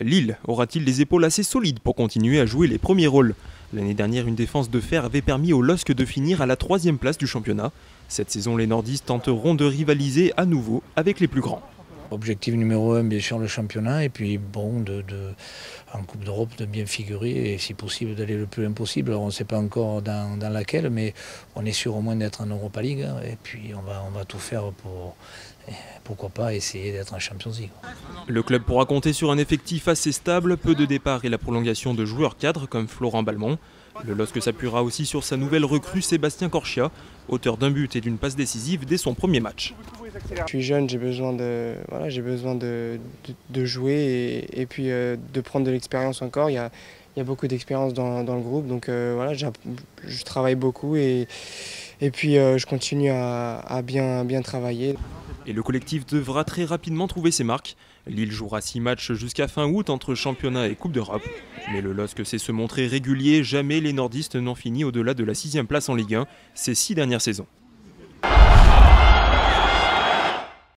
Lille aura-t-il les épaules assez solides pour continuer à jouer les premiers rôles? L'année dernière, une défense de fer avait permis au LOSC de finir à la 3e place du championnat. Cette saison, les Nordistes tenteront de rivaliser à nouveau avec les plus grands. Objectif numéro 1, bien sûr, le championnat, et puis bon, en Coupe d'Europe, de bien figurer, et si possible, d'aller le plus loin possible. Alors, on ne sait pas encore dans laquelle, mais on est sûr au moins d'être en Europa League, hein, et puis on va tout faire pour, pourquoi pas, essayer d'être en Champions League. Le club pourra compter sur un effectif assez stable, peu de départs et la prolongation de joueurs cadres comme Florent Balmont. Le LOSC s'appuiera aussi sur sa nouvelle recrue Sébastien Corchia, auteur d'un but et d'une passe décisive dès son premier match. Je suis jeune, j'ai besoin de jouer et puis de prendre de l'expérience encore. Il y a beaucoup d'expérience dans le groupe, donc voilà, je travaille beaucoup et puis je continue à bien travailler. Et le collectif devra très rapidement trouver ses marques. Lille jouera 6 matchs jusqu'à fin août entre championnat et Coupe d'Europe. Mais le LOSC sait se montrer régulier. Jamais les Nordistes n'ont fini au-delà de la 6e place en Ligue 1 ces 6 dernières saisons.